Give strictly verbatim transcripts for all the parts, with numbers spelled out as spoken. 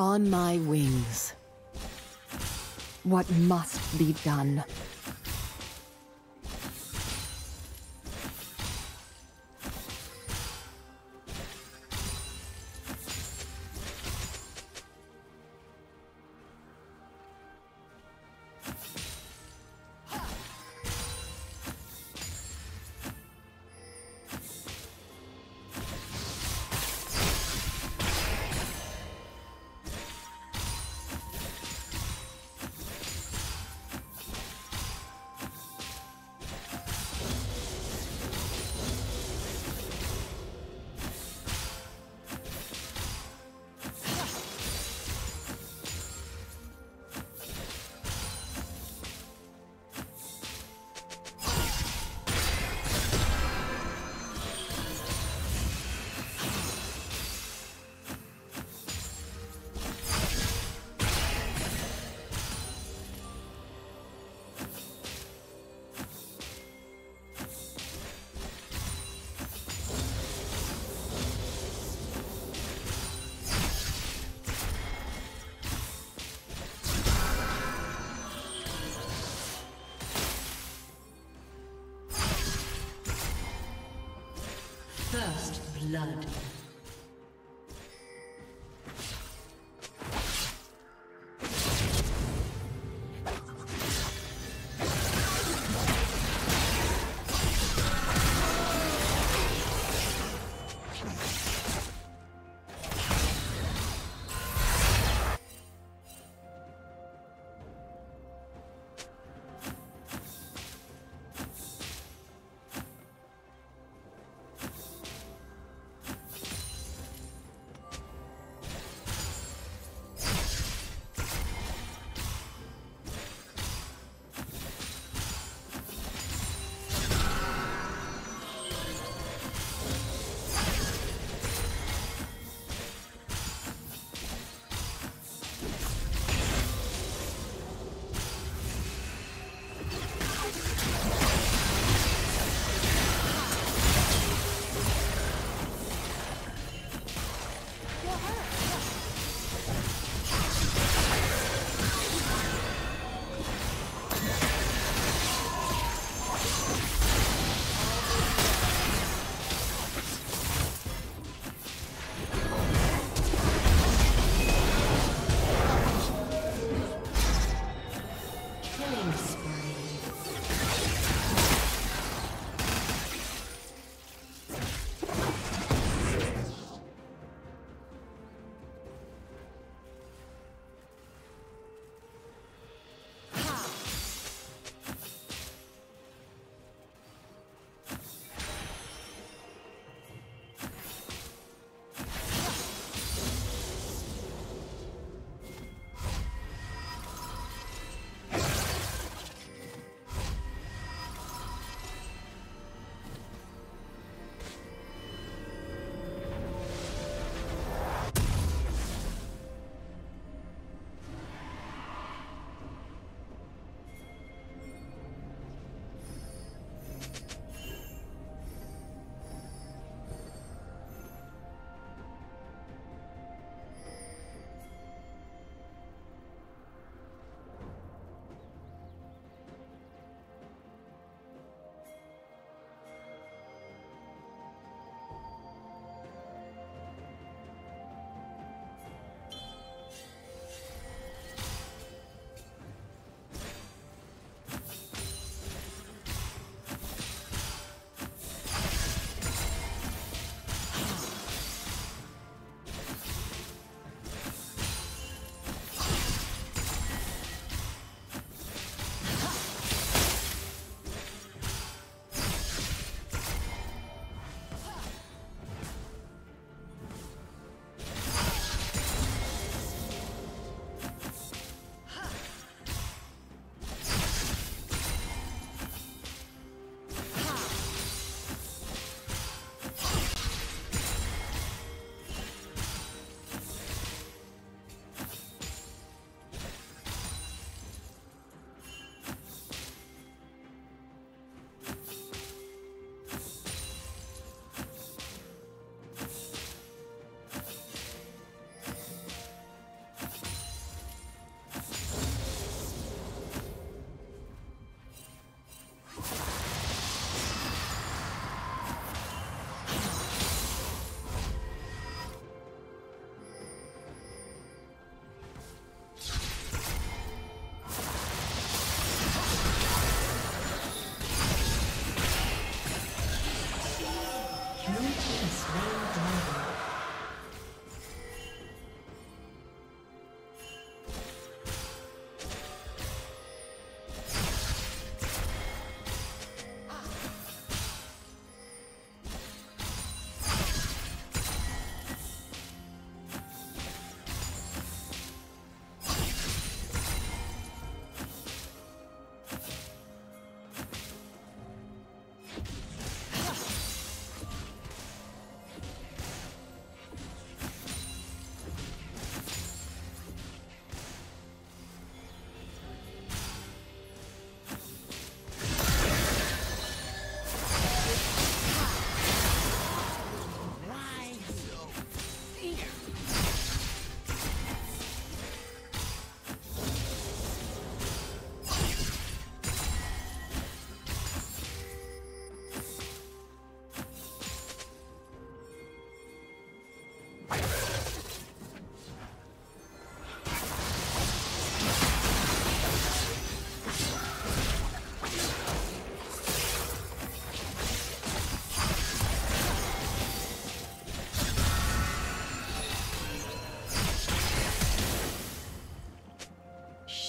On my wings. What must be done? First blood.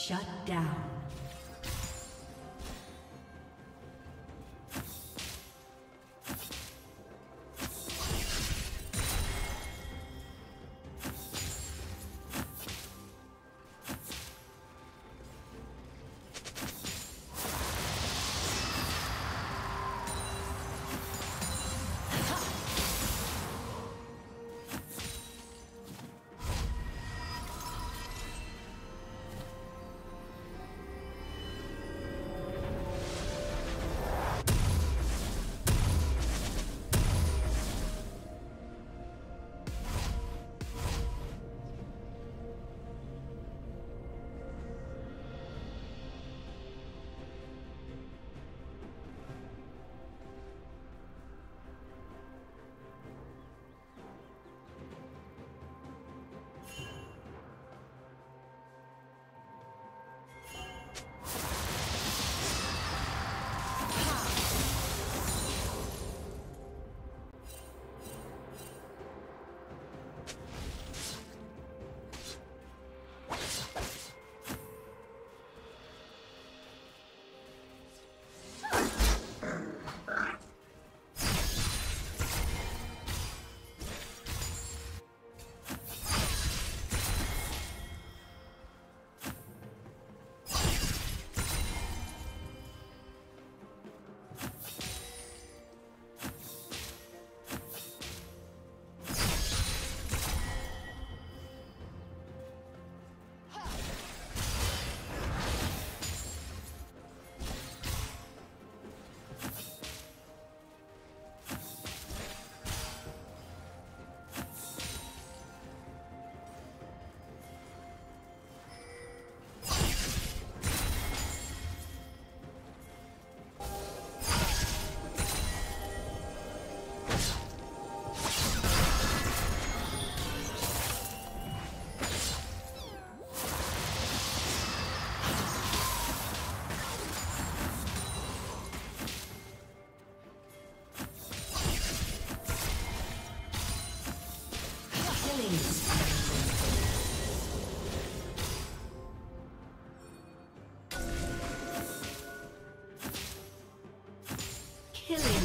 Shut down.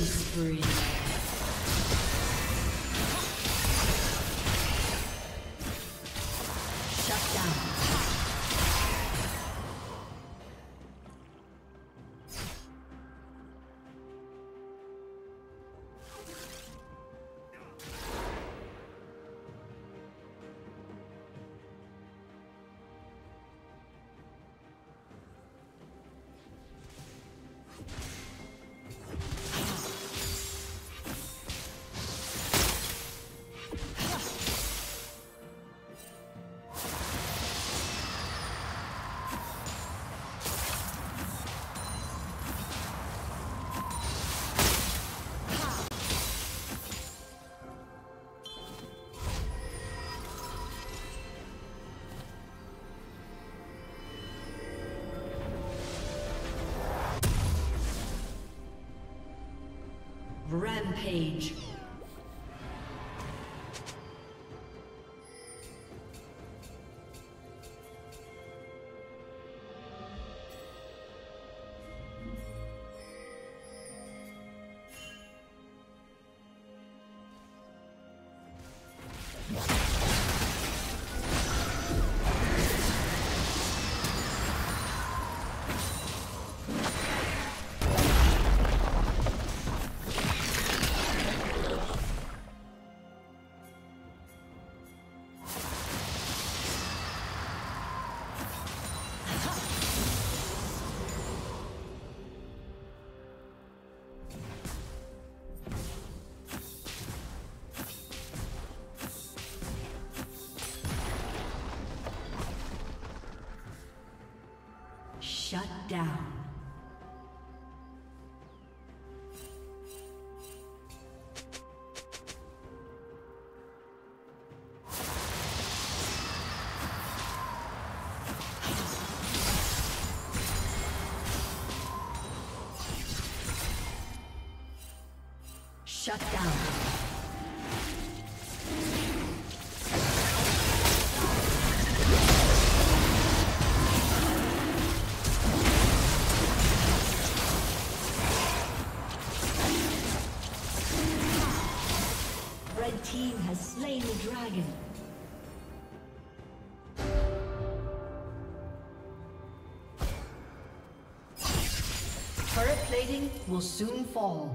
Spree. Shut down. Rampage. Shut down. Shut down. dragon. Turret plating will soon fall.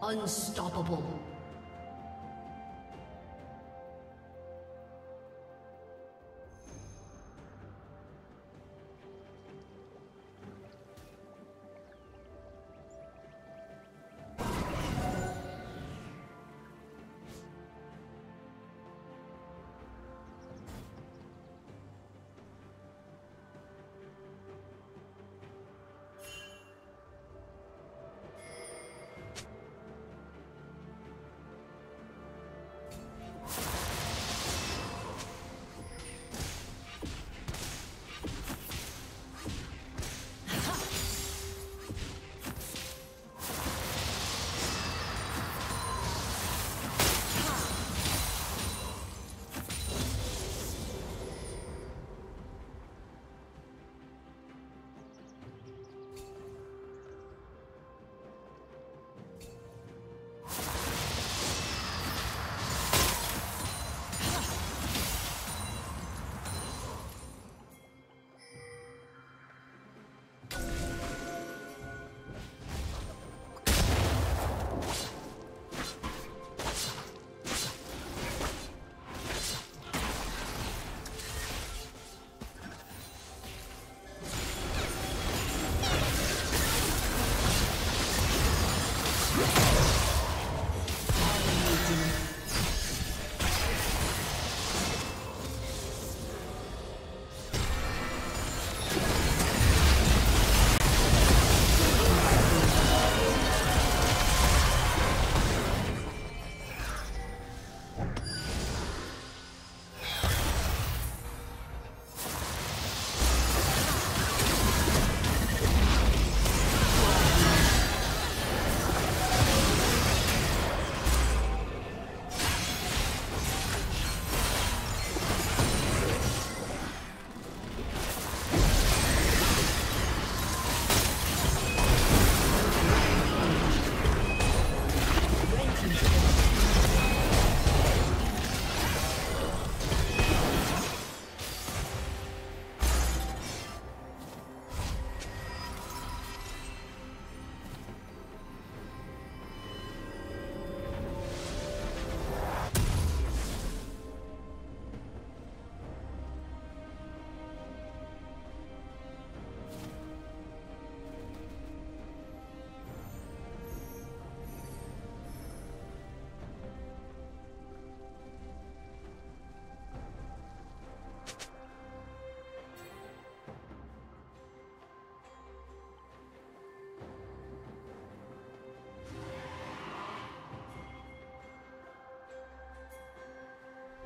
Unstoppable.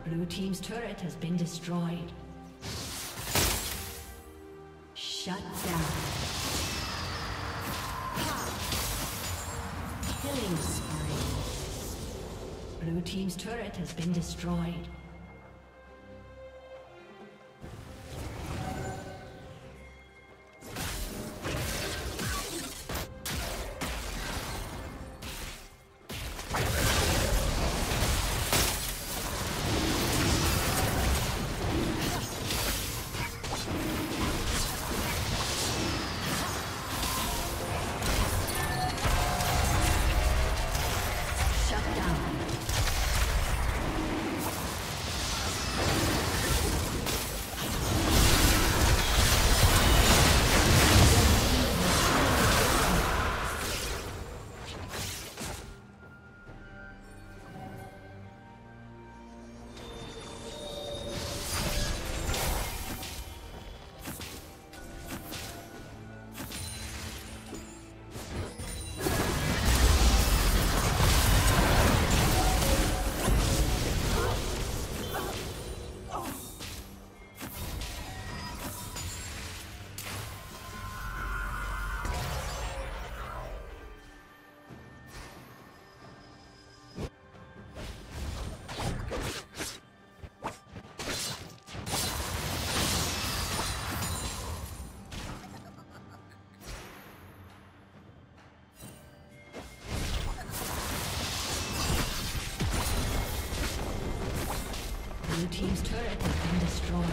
Blue team's turret has been destroyed. Shut down. Ha! Killing spree. Blue team's turret has been destroyed. Blue team's turret has been destroyed.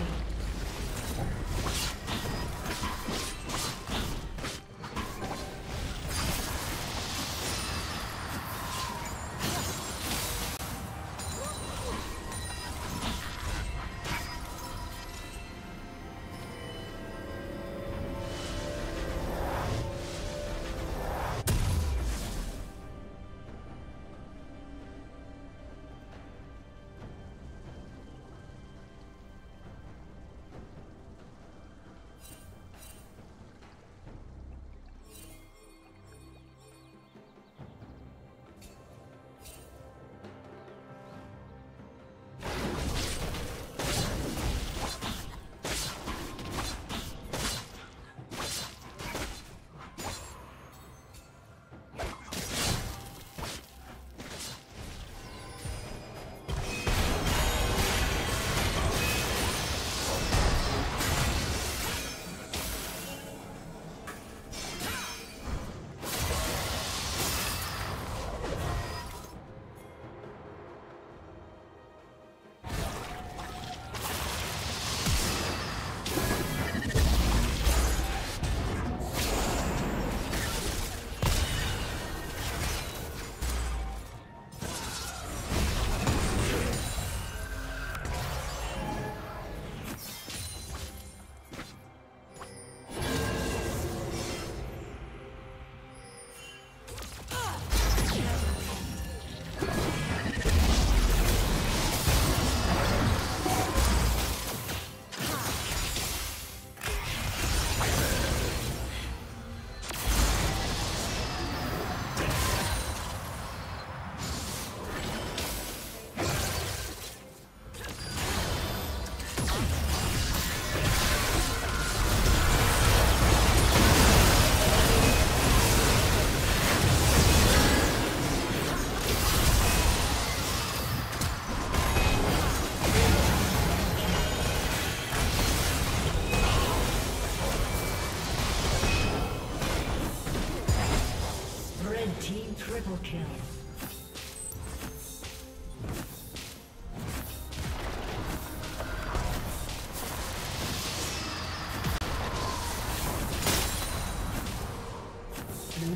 Triple kill. Blue